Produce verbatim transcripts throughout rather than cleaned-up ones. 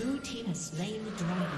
Blue team has slain the dragon.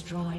destroyed.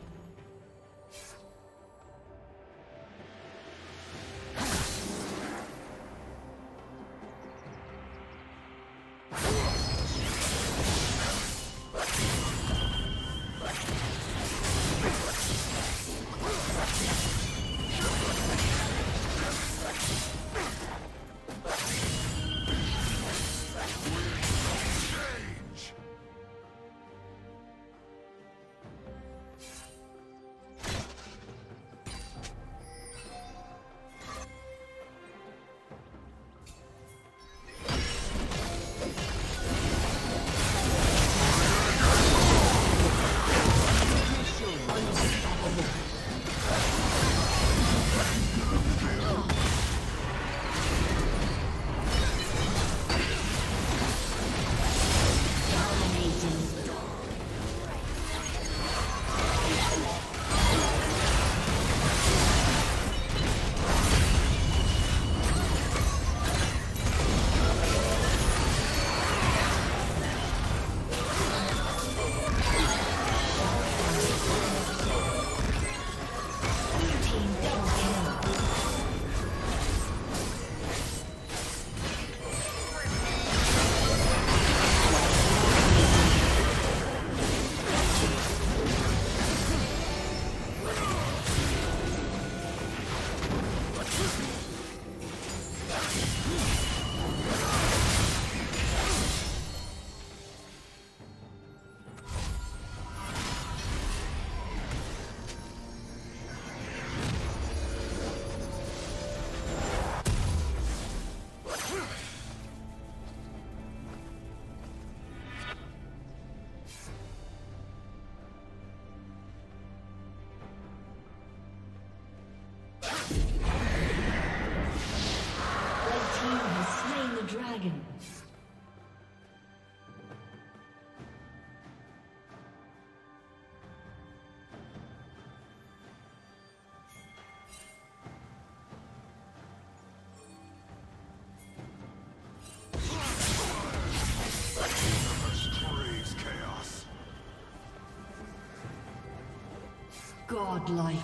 Godlike.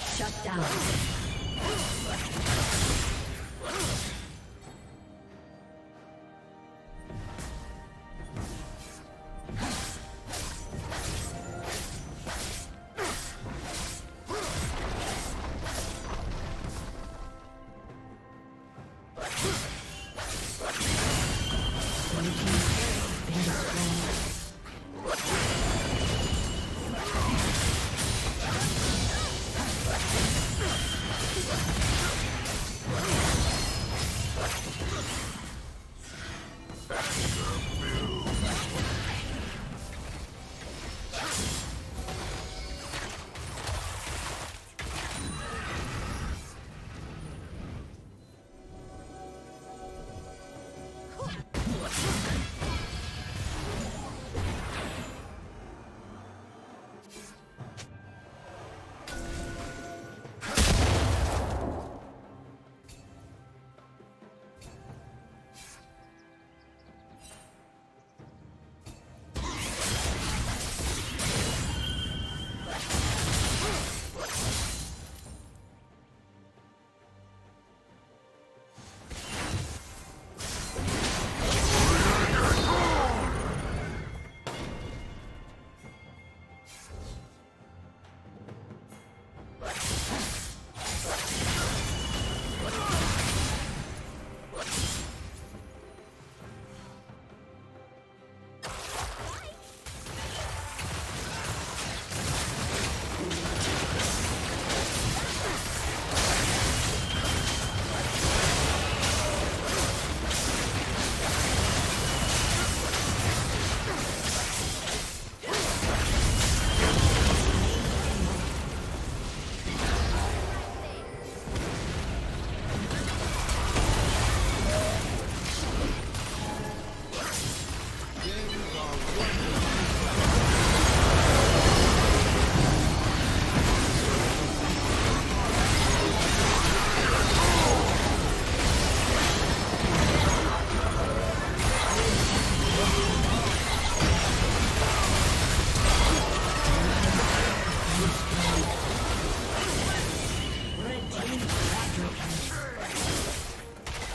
Shut down.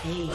Hey.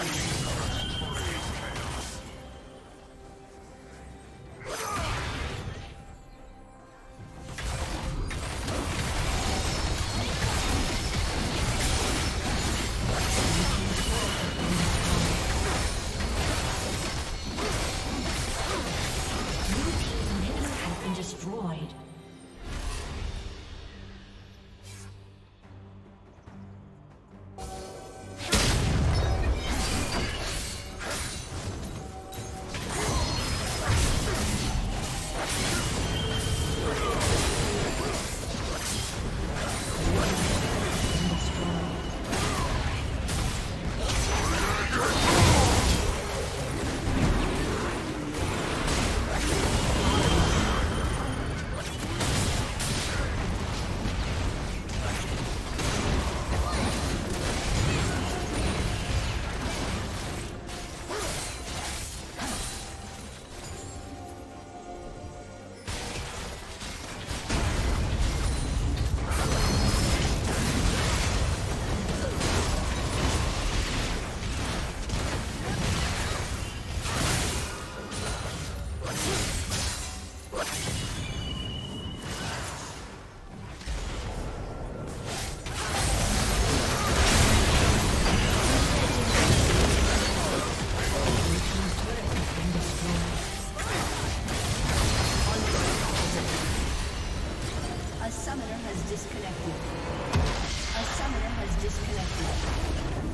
A summoner has disconnected. A summoner has disconnected.